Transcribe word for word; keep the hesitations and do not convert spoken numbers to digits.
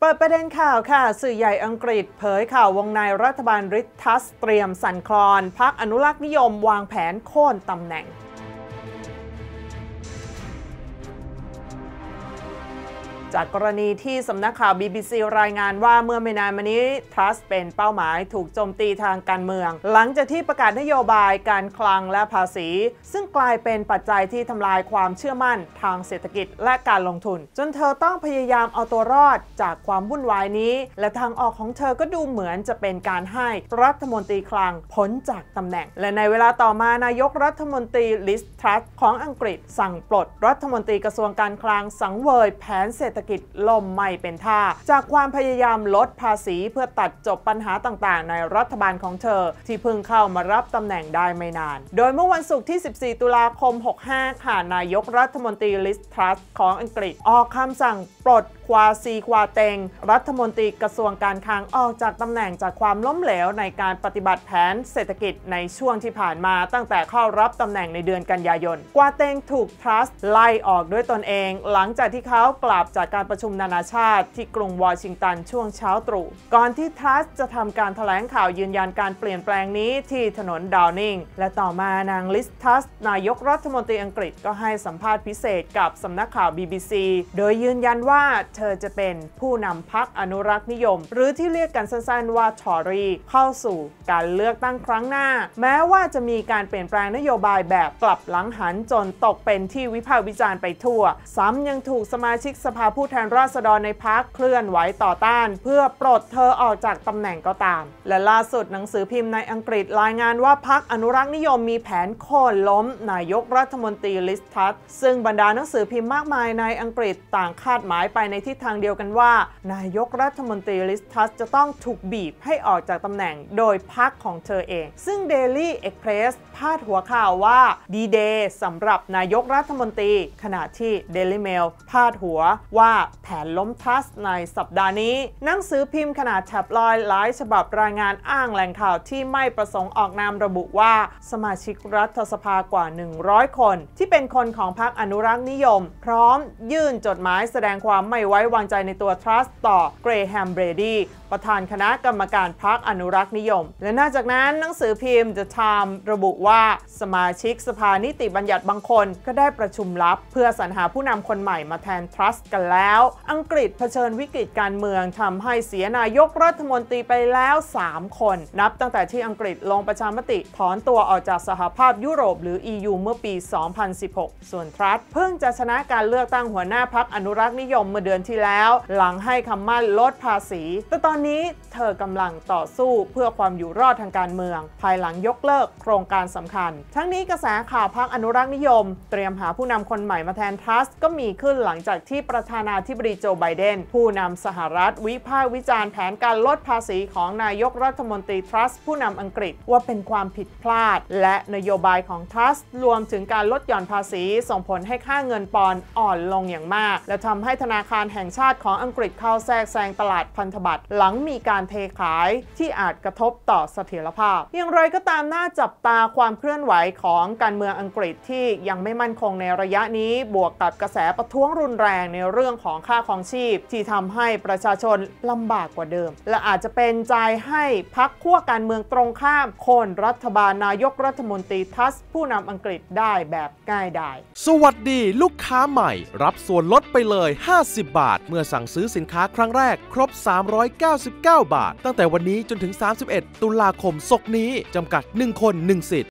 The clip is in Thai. เปิดประเด็นข่าวค่ะสื่อใหญ่อังกฤษเผยข่าววงในรัฐบาลริทัสเตรียมสั่นคลอนพรรคอนุรักษ์นิยมวางแผนโค่นตำแหน่งจากกรณีที่สำนักข่าว บี บี ซี รายงานว่าเมื่อไม่นานมานี้ทรัสเป็นเป้าหมายถูกโจมตีทางการเมืองหลังจากที่ประกาศนโยบายการคลังและภาษีซึ่งกลายเป็นปัจจัยที่ทำลายความเชื่อมั่นทางเศรษฐกิจและการลงทุนจนเธอต้องพยายามเอาตัวรอดจากความวุ่นวายนี้และทางออกของเธอก็ดูเหมือนจะเป็นการให้รัฐมนตรีคลังพ้นจากตำแหน่งและในเวลาต่อมานายกรัฐมนตรีลิสทรัสของอังกฤษสั่งปลดรัฐมนตรีกระทรวงการคลังสังเวยแผนเศรษฐกิจเศรษฐกิจล่มไม่เป็นท่าจากความพยายามลดภาษีเพื่อตัดจบปัญหาต่างๆในรัฐบาลของเธอที่เพิ่งเข้ามารับตำแหน่งได้ไม่นานโดยเมื่อวันศุกร์ที่สิบสี่ตุลาคมหกห้าค่ะนายกรัฐมนตรีลิสทรัสของอังกฤษออกคำสั่งปลดควาซีควาเต็งรัฐมนตรีกระทรวงการคลังออกจากตำแหน่งจากความล้มเหลวในการปฏิบัติแผนเศรษฐกิจในช่วงที่ผ่านมาตั้งแต่เข้ารับตำแหน่งในเดือนกันยายนควาเต็งถูกทรัสไล่ออกด้วยตนเองหลังจากที่เขากลับจากการประชุมนานาชาติที่กรุงวอชิงตันช่วงเช้าตรู่ก่อนที่ทรัสจะทำการแถลงข่าวยืนยันการเปลี่ยนแปลงนี้ที่ถนนดาวนิงและต่อมานางลิสทรัสนายกรัฐมนตรีอังกฤษก็ให้สัมภาษณ์พิเศษกับสำนักข่าว บี บี ซี โดยยืนยันว่าเธอจะเป็นผู้นำพรรคอนุรักษ์นิยมหรือที่เรียกกันสั้นๆว่าทอรีเข้าสู่การเลือกตั้งครั้งหน้าแม้ว่าจะมีการเปลี่ยนแปลงนโยบายแบบกลับหลังหันจนตกเป็นที่วิพากษ์วิจารณ์ไปทั่วซ้ำยังถูกสมาชิกสภาผู้แทนราษฎรในพรรคเคลื่อนไหวต่อต้านเพื่อปลดเธอออกจากตำแหน่งก็ตามและล่าสุดหนังสือพิมพ์ในอังกฤษรายงานว่าพรรคอนุรักษ์นิยมมีแผนโค่นล้มนายกรัฐมนตรีลิสทรัสซึ่งบรรดาหนังสือพิมพ์มากมายในอังกฤษต่างคาดหมายไปในทิศทางเดียวกันว่านายกรัฐมนตรีลิสทรัสจะต้องถูกบีบให้ออกจากตำแหน่งโดยพรรคของเธอเองซึ่ง Daily Express พาดหัวข่าวว่า ดี เดย์ สำหรับนายกรัฐมนตรีขณะที่ Daily Mail พาดหัวว่าแผนล้มทรัสในสัปดาห์นี้หนังสือพิมพ์ขนาดแท็บลอยด์หลายฉบับรายงานอ้างแหล่งข่าวที่ไม่ประสงค์ออกนามระบุว่าสมาชิกรัฐสภากว่าหนึ่งร้อยคนที่เป็นคนของพรรคอนุรักษ์นิยมพร้อมยื่นจดหมายแสดงความไม่ไว้วางใจในตัวทรัสต่อเกรแฮมเบรดีประธานคณะกรรมการพรรคอนุรักษ์นิยมและนอกจากนั้นหนังสือพิมพ์ The Times ระบุว่าสมาชิกสภานิติบัญญัติบางคนก็ได้ประชุมลับเพื่อสรรหาผู้นำคนใหม่มาแทนทรัสกันแล้วอังกฤษเผชิญวิกฤตการเมืองทำให้เสียนายกรัฐมนตรีไปแล้วสามคนนับตั้งแต่ที่อังกฤษลงประชามติถอนตัวออกจากสหภาพยุโรปหรือ อี ยู เมื่อปีสองพันสิบหกส่วนทรัสเพิ่งจะชนะการเลือกตั้งหัวหน้าพรรคอนุรักษ์นิยมเมื่อเดือนที่แล้วหลังให้คำมั่นลดภาษีแต่ตอนตอนนี้เธอกำลังต่อสู้เพื่อความอยู่รอดทางการเมืองภายหลังยกเลิกโครงการสำคัญทั้งนี้กระแสข่าวพรรคอนุรักษ์นิยมเตรียมหาผู้นำคนใหม่มาแทนทรัสก็มีขึ้นหลังจากที่ประธานาธิบดีโจไบเดนผู้นำสหรัฐวิพากษ์วิจารณ์แผนการลดภาษีของนายกรัฐมนตรีทรัสผู้นำอังกฤษว่าเป็นความผิดพลาดและนโยบายของทรัสรวมถึงการลดหย่อนภาษีส่งผลให้ค่าเงินปอนด์อ่อนลงอย่างมากและทำให้ธนาคารแห่งชาติของอังกฤษเข้าแทรกแซงตลาดพันธบัตรหลังมีการเทขายที่อาจกระทบต่อเสถียรภาพอย่างไรก็ตามน่าจับตาความเคลื่อนไหวของการเมืองอังกฤษที่ยังไม่มั่นคงในระยะนี้บวกกับกระแสประท้วงรุนแรงในเรื่องของค่าครองชีพที่ทำให้ประชาชนลำบากกว่าเดิมและอาจจะเป็นใจให้พรรคขั้วการเมืองตรงข้ามโค่นรัฐบาลนายกรัฐมนตรีทรัสผู้นำอังกฤษได้แบบง่ายดายสวัสดีลูกค้าใหม่รับส่วนลดไปเลยห้าสิบบาทเมื่อสั่งซื้อสินค้าครั้งแรกครบสามร้อยเก้าสิบเก้าบาทตั้งแต่วันนี้จนถึงสามสิบเอ็ดตุลาคมศกนี้จำกัดหนึ่งคนหนึ่งสิทธิ์